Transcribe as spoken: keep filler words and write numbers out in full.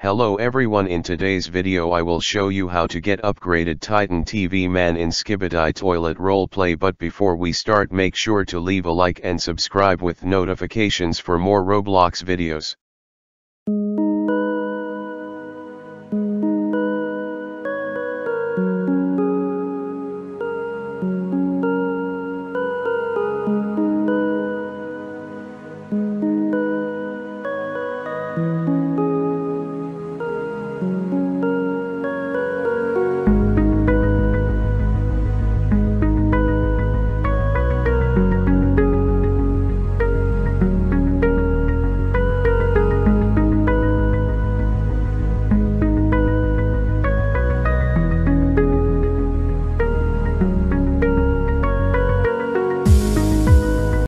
Hello everyone, in today's video I will show you how to get upgraded Titan T V Man in Skibidi Toilet roleplay. But before we start, make sure to leave a like and subscribe with notifications for more Roblox videos.